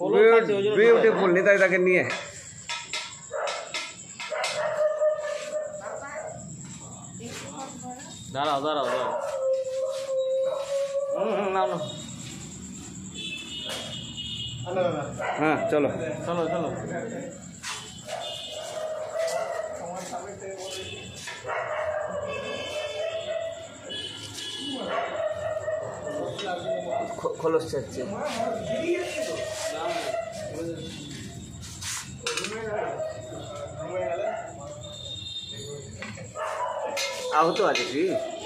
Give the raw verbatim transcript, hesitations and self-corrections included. Beautiful नहीं ताई ताकि नहीं है दारा दारा दारा हम्म ना ना हाँ चलो चलो चलो खोलो चर्चे आओ तो आ जाइए।